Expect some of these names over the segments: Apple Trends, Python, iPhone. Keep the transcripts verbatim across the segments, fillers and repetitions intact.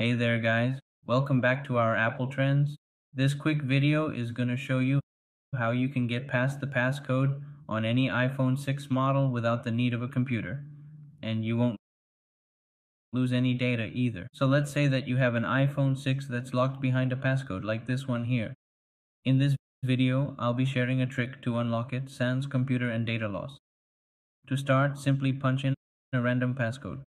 Hey there guys, welcome back to our Apple Trends. This quick video is going to show you how you can get past the passcode on any iPhone six model without the need of a computer. And you won't lose any data either. So let's say that you have an iPhone six that's locked behind a passcode like this one here. In this video, I'll be sharing a trick to unlock it sans computer and data loss. To start, simply punch in a random passcode.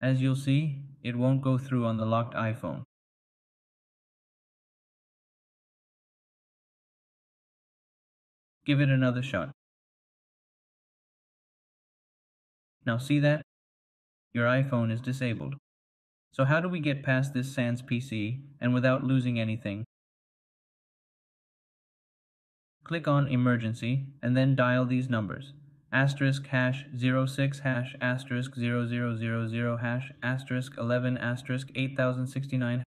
As you'll see, it won't go through on the locked iPhone. Give it another shot. Now see that? Your iPhone is disabled. So how do we get past this sans P C and without losing anything? Click on Emergency and then dial these numbers. Asterisk hash zero six hash asterisk zero zero zero zero hash asterisk eleven asterisk eight thousand sixty-nine .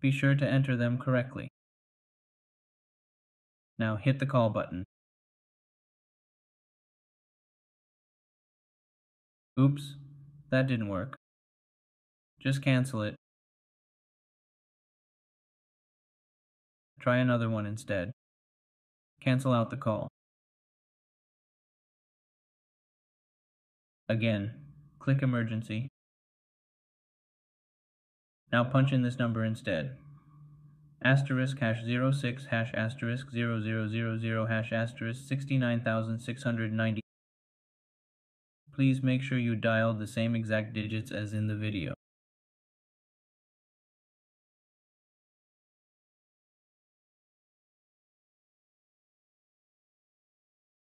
Be sure to enter them correctly. Now hit the call button. Oops, that didn't work. Just cancel it. Try another one instead. Cancel out the call. Again, click Emergency. Now punch in this number instead. Asterisk hash zero six hash asterisk zero zero zero zero hash asterisk sixty-nine thousand six hundred ninety. Please make sure you dial the same exact digits as in the video.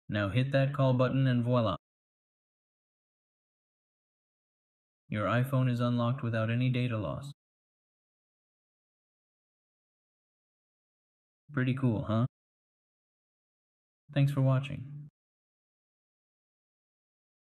Now hit that call button and voila! Your iPhone is unlocked without any data loss. Pretty cool, huh? Thanks for watching.